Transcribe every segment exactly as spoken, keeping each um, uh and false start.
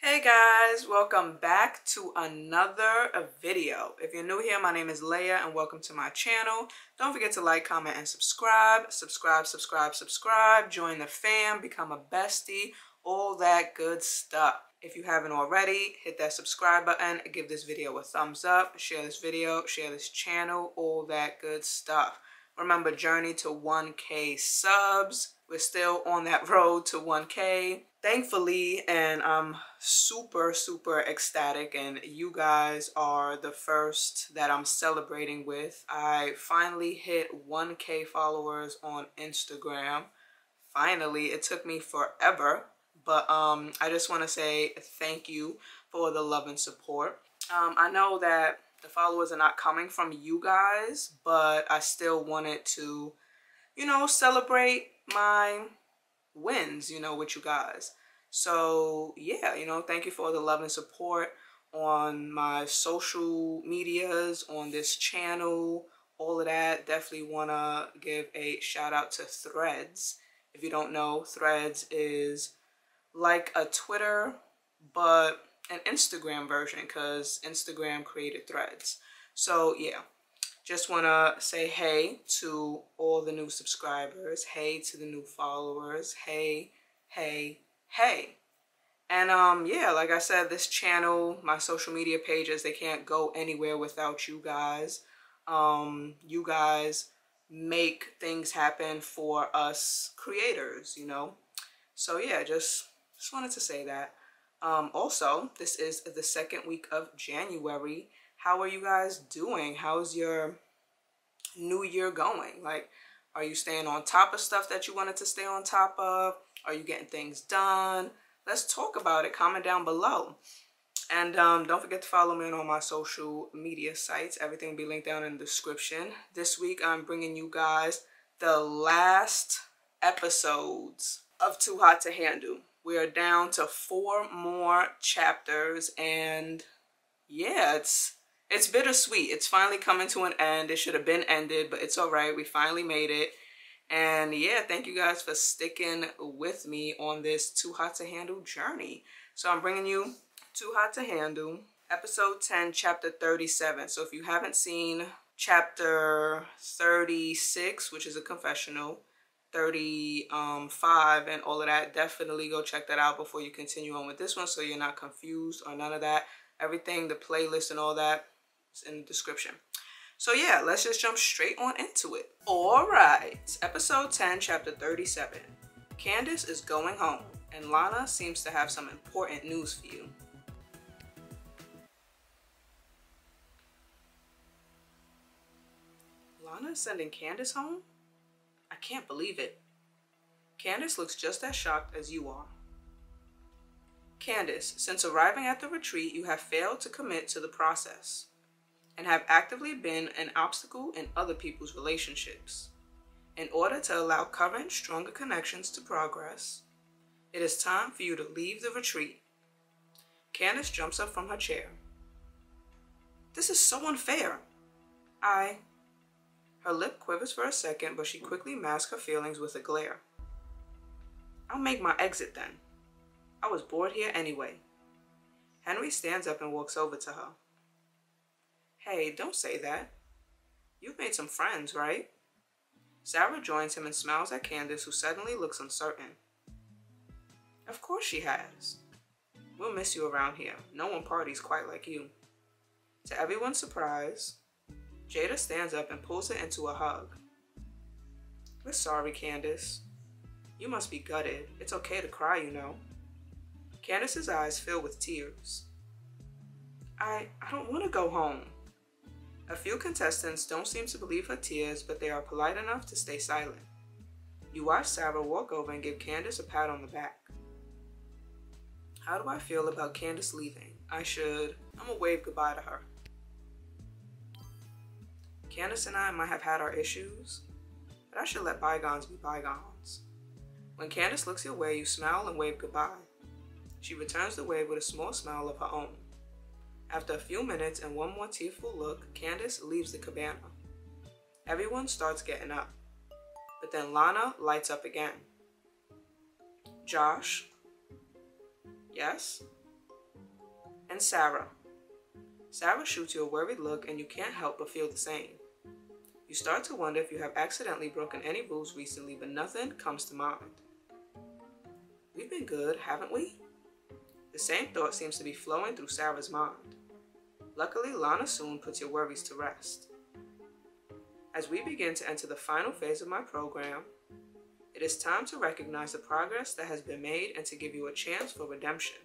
Hey guys, welcome back to another video. If you're new here, my name is Leia and welcome to my channel. Don't forget to like, comment, and subscribe. Subscribe, subscribe, subscribe. Join the fam, become a bestie, all that good stuff. If you haven't already, hit that subscribe button, give this video a thumbs up, share this video, share this channel, all that good stuff. Remember, journey to one K subs. We're still on that road to one K, thankfully, and I'm super, super ecstatic, and you guys are the first that I'm celebrating with. I finally hit one K followers on Instagram. Finally, it took me forever. But um, I just want to say thank you for the love and support. Um, I know that the followers are not coming from you guys, but I still wanted to, you know, celebrate my wins, you know, with you guys. So, yeah, you know, thank you for the love and support on my social medias, on this channel, all of that. Definitely want to give a shout out to Threads. If you don't know, Threads is like a Twitter, but an Instagram version, because Instagram created Threads. So yeah, just want to say hey to all the new subscribers, hey to the new followers, hey, hey, hey. And um, yeah, like I said, this channel, my social media pages, they can't go anywhere without you guys. Um, you guys make things happen for us creators, you know? So yeah, just... Just wanted to say that. Um, also, this is the second week of January. How are you guys doing? How's your new year going? Like, are you staying on top of stuff that you wanted to stay on top of? Are you getting things done? Let's talk about it. Comment down below. And um, don't forget to follow me on my social media sites. Everything will be linked down in the description. This week, I'm bringing you guys the last episodes of Too Hot to Handle. We are down to four more chapters, and yeah, it's it's bittersweet. It's finally coming to an end. It should have been ended, but it's all right. We finally made it. And yeah, thank you guys for sticking with me on this Too Hot to Handle journey. So I'm bringing you Too Hot to Handle, episode ten, chapter thirty-seven. So if you haven't seen chapter thirty-six, which is a confessional, thirty-five and all of that, definitely go check that out before you continue on with this one, so you're not confused or none of that. Everything, the playlist and all that, is in the description. So yeah, let's just jump straight on into it. All right, episode ten, chapter thirty-seven. Candace is going home, and Lana seems to have some important news for you. Lana's sending Candace home? I can't believe it. Candace looks just as shocked as you are. Candace, since arriving at the retreat, you have failed to commit to the process and have actively been an obstacle in other people's relationships. In order to allow current, stronger connections to progress, it is time for you to leave the retreat. Candace jumps up from her chair. This is so unfair. I... Her lip quivers for a second, but she quickly masks her feelings with a glare. I'll make my exit then. I was bored here anyway. Henry stands up and walks over to her. Hey, don't say that. You've made some friends, right? Sarah joins him and smiles at Candace, who suddenly looks uncertain. Of course she has. We'll miss you around here. No one parties quite like you. To everyone's surprise, Jada stands up and pulls her into a hug. We're sorry, Candace. You must be gutted. It's okay to cry, you know. Candace's eyes fill with tears. I, I don't want to go home. A few contestants don't seem to believe her tears, but they are polite enough to stay silent. You watch Sarah walk over and give Candace a pat on the back. How do I feel about Candace leaving? I should... I'm gonna wave goodbye to her. Candace and I might have had our issues, but I should let bygones be bygones. When Candace looks your way, you smile and wave goodbye. She returns the wave with a small smile of her own. After a few minutes and one more tearful look, Candace leaves the cabana. Everyone starts getting up, but then Lana lights up again. Josh, yes, and Sarah. Sarah shoots you a worried look and you can't help but feel the same. You start to wonder if you have accidentally broken any rules recently, but nothing comes to mind. We've been good, haven't we? The same thought seems to be flowing through Sarah's mind. Luckily, Lana soon puts your worries to rest. As we begin to enter the final phase of my program, it is time to recognize the progress that has been made and to give you a chance for redemption.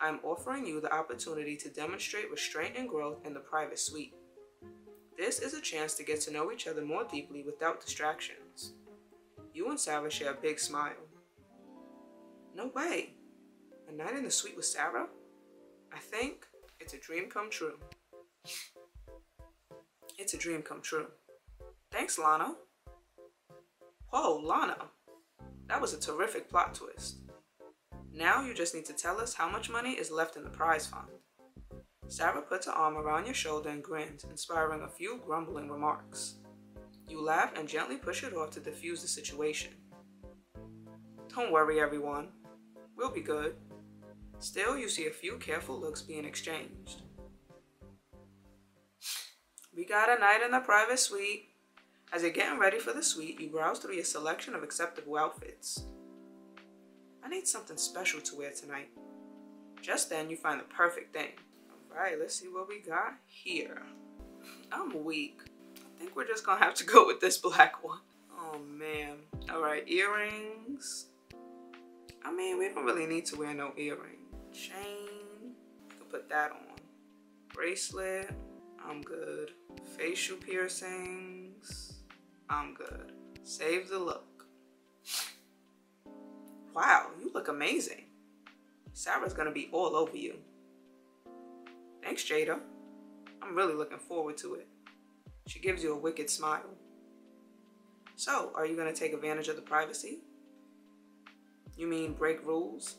I am offering you the opportunity to demonstrate restraint and growth in the private suite. This is a chance to get to know each other more deeply without distractions. You and Sarah share a big smile. No way! A night in the suite with Sarah? I think it's a dream come true. It's a dream come true. Thanks, Lana. Whoa, Lana! That was a terrific plot twist. Now you just need to tell us how much money is left in the prize fund. Sarah puts her arm around your shoulder and grins, inspiring a few grumbling remarks. You laugh and gently push it off to diffuse the situation. Don't worry, everyone. We'll be good. Still, you see a few careful looks being exchanged. We got a night in the private suite. As you're getting ready for the suite, you browse through your selection of acceptable outfits. I need something special to wear tonight. Just then, you find the perfect thing. Alright, let's see what we got here. I'm weak. I think we're just gonna have to go with this black one. Oh man. Alright, earrings. I mean, we don't really need to wear no earring. Chain. I can put that on. Bracelet. I'm good. Facial piercings. I'm good. Save the look. Wow, you look amazing. Sarah's gonna be all over you. Thanks, Jada. I'm really looking forward to it. She gives you a wicked smile. So, are you gonna take advantage of the privacy? You mean break rules?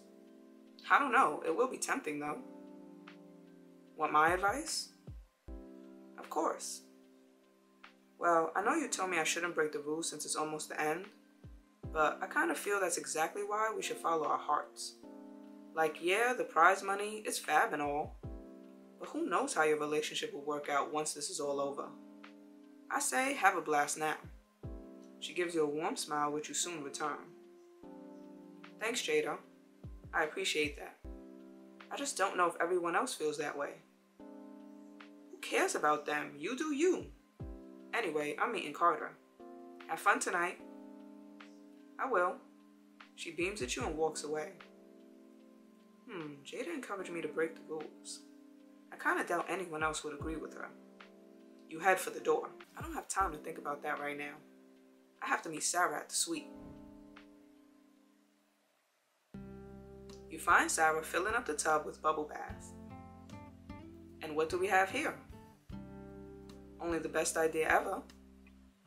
I don't know. It will be tempting, though. Want my advice? Of course. Well, I know you told me I shouldn't break the rules since it's almost the end, but I kind of feel that's exactly why we should follow our hearts. Like, yeah, the prize money is fab and all, but who knows how your relationship will work out once this is all over. I say have a blast now. She gives you a warm smile, which you soon return. Thanks, Jada. I appreciate that. I just don't know if everyone else feels that way. Who cares about them? You do you. Anyway, I'm meeting Carter. Have fun tonight. I will. She beams at you and walks away. Hmm, Jada encouraged me to break the rules. I kind of doubt anyone else would agree with her. You head for the door. I don't have time to think about that right now. I have to meet Sarah at the suite. You find Sarah filling up the tub with bubble bath. And what do we have here? Only the best idea ever.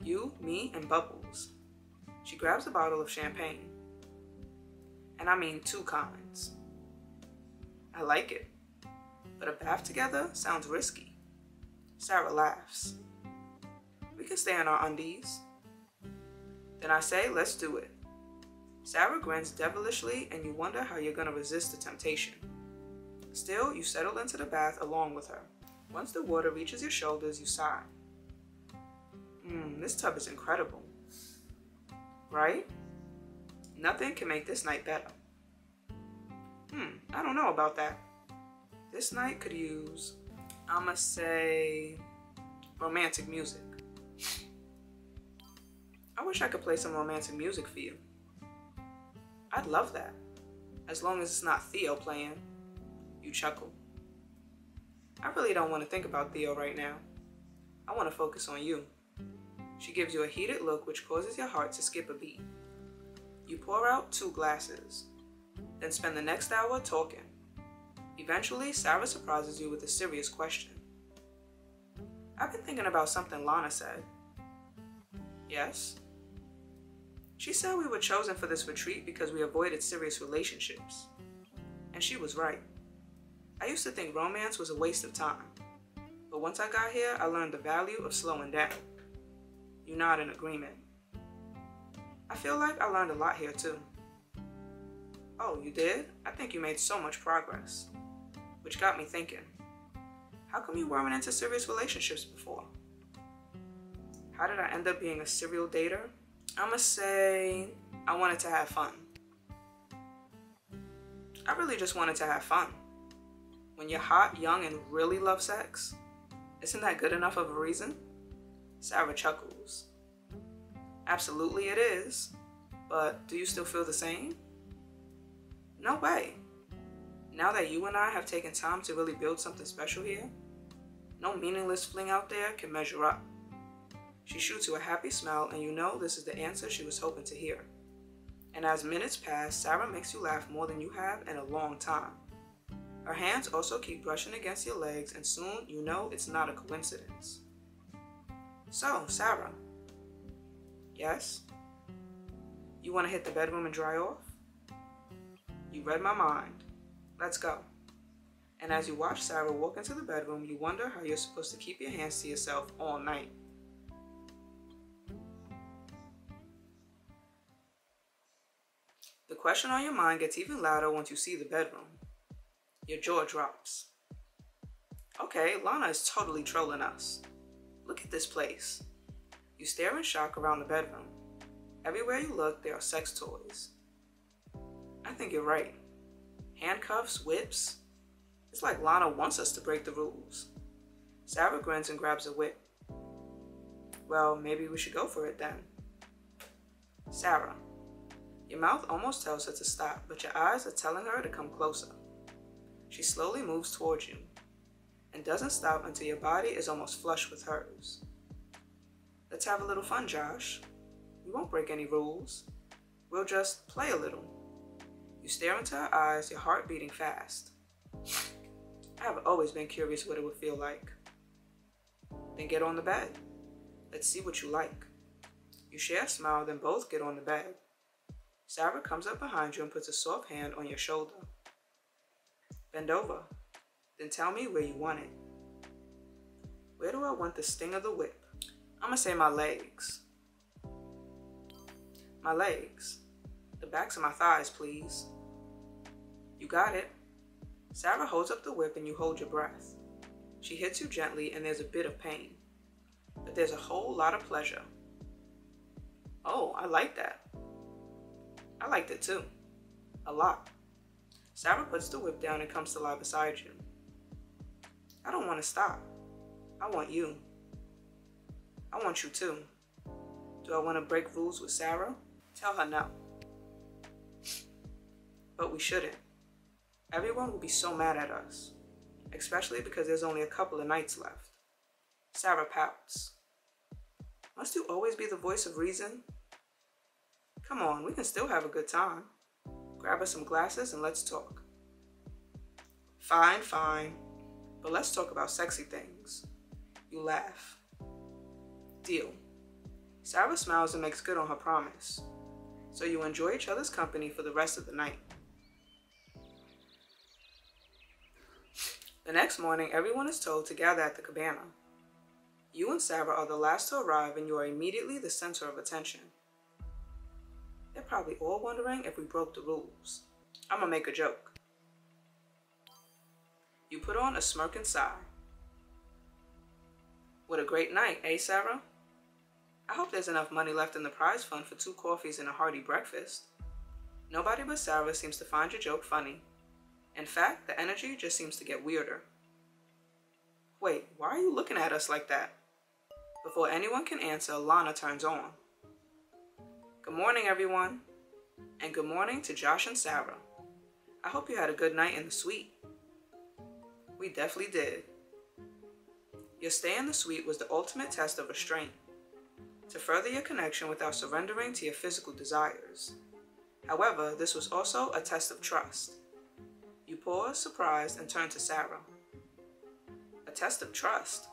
You, me, and bubbles. She grabs a bottle of champagne. And I mean two kinds. I like it. But a bath together sounds risky. Sarah laughs. We can stay in our undies. Then I say, let's do it. Sarah grins devilishly and you wonder how you're gonna resist the temptation. Still, you settle into the bath along with her. Once the water reaches your shoulders, you sigh. Mmm, this tub is incredible. Right? Nothing can make this night better. Hmm, I don't know about that. This night could use, I'ma say, romantic music. I wish I could play some romantic music for you. I'd love that, as long as it's not Theo playing. You chuckle. I really don't want to think about Theo right now. I want to focus on you. She gives you a heated look which causes your heart to skip a beat. You pour out two glasses, then spend the next hour talking. Eventually, Sarah surprises you with a serious question. I've been thinking about something Lana said. Yes? She said we were chosen for this retreat because we avoided serious relationships. And she was right. I used to think romance was a waste of time. But once I got here, I learned the value of slowing down. you're not in agreement. I feel like I learned a lot here too. Oh, you did? I think you made so much progress. Which got me thinking, how come you weren't into serious relationships before? How did I end up being a serial dater? I'ma say I wanted to have fun. I really just wanted to have fun. When you're hot, young, and really love sex, isn't that good enough of a reason? Sarah chuckles. Absolutely it is, but do you still feel the same? No way. Now that you and I have taken time to really build something special here, no meaningless fling out there can measure up. She shoots you a happy smile, and you know this is the answer she was hoping to hear. And as minutes pass, Sarah makes you laugh more than you have in a long time. Her hands also keep brushing against your legs, and soon you know it's not a coincidence. So, Sarah. Yes? You want to hit the bedroom and dry off? You read my mind. Let's go. And as you watch Sarah walk into the bedroom, you wonder how you're supposed to keep your hands to yourself all night. The question on your mind gets even louder once you see the bedroom. Your jaw drops. Okay, Lana is totally trolling us. Look at this place. You stare in shock around the bedroom. Everywhere you look, there are sex toys. I think you're right. Handcuffs, whips. It's like Lana wants us to break the rules. Sarah grins and grabs a whip. Well, maybe we should go for it then. Sarah, your mouth almost tells her to stop, but your eyes are telling her to come closer. She slowly moves towards you and doesn't stop until your body is almost flush with hers. Let's have a little fun, Josh. We won't break any rules. We'll just play a little. You stare into her eyes, your heart beating fast. I have always been curious what it would feel like. Then get on the bed. Let's see what you like. You share a smile, then both get on the bed. Sarah comes up behind you and puts a soft hand on your shoulder. Bend over. Then tell me where you want it. Where do I want the sting of the whip? I'ma say my legs. My legs. The backs of my thighs, please. You got it. Sarah holds up the whip and you hold your breath. She hits you gently and there's a bit of pain, but there's a whole lot of pleasure. Oh, I like that. I liked it too. A lot. Sarah puts the whip down and comes to lie beside you. I don't want to stop. I want you. I want you too. Do I want to break rules with Sarah? Tell her no. But we shouldn't. Everyone will be so mad at us, especially because there's only a couple of nights left. Sarah pouts. Must you always be the voice of reason? Come on, we can still have a good time. Grab us some glasses and let's talk. Fine, fine, but let's talk about sexy things. You laugh. Deal. Sarah smiles and makes good on her promise, so you enjoy each other's company for the rest of the night. The next morning, everyone is told to gather at the cabana. You and Sarah are the last to arrive, and you are immediately the center of attention. They're probably all wondering if we broke the rules. I'ma make a joke. You put on a smirk and sigh. What a great night, eh, Sarah? I hope there's enough money left in the prize fund for two coffees and a hearty breakfast. Nobody but Sarah seems to find your joke funny. In fact, the energy just seems to get weirder. Wait, why are you looking at us like that? Before anyone can answer, Lana turns on. Good morning, everyone. And good morning to Josh and Sarah. I hope you had a good night in the suite. We definitely did. Your stay in the suite was the ultimate test of restraint, to further your connection without surrendering to your physical desires. However, this was also a test of trust. You pause, surprised, and turn to Sarah. A test of trust?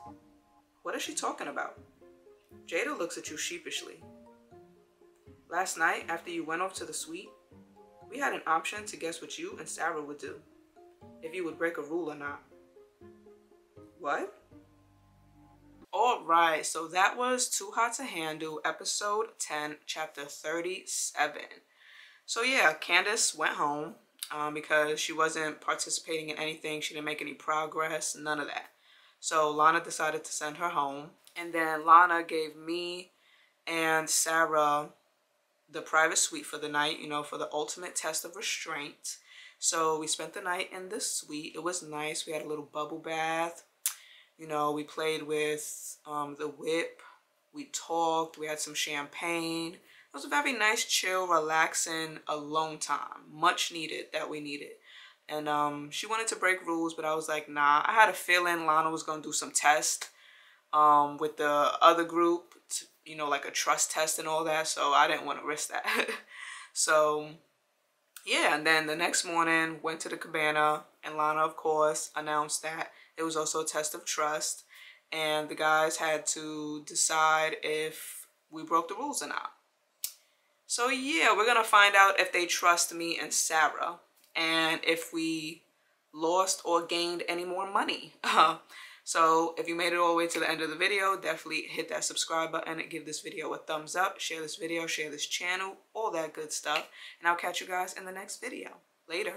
What is she talking about? Jada looks at you sheepishly. Last night, after you went off to the suite, we had an option to guess what you and Sarah would do, if you would break a rule or not. What? All right, so that was Too Hot to Handle, episode ten, chapter thirty-seven. So yeah, Candace went home um, because she wasn't participating in anything. She didn't make any progress, none of that. So Lana decided to send her home. And then Lana gave me and Sarah the private suite for the night, you know, for the ultimate test of restraint. So we spent the night in the suite. It was nice. We had a little bubble bath. You know, we played with um, the whip. We talked. We had some champagne. It was a very nice, chill, relaxing, alone time. Much needed that we needed. And um, she wanted to break rules, but I was like, nah. I had a feeling Lana was going to do some test um, with the other group, to, you know, like a trust test and all that. So I didn't want to risk that. So yeah, and then the next morning, went to the cabana, and Lana, of course, announced that it was also a test of trust, and the guys had to decide if we broke the rules or not. So yeah, we're gonna find out if they trust me and Sarah, and if we lost or gained any more money. So if you made it all the way to the end of the video, definitely hit that subscribe button and give this video a thumbs up, share this video, share this channel, all that good stuff. And I'll catch you guys in the next video. Later.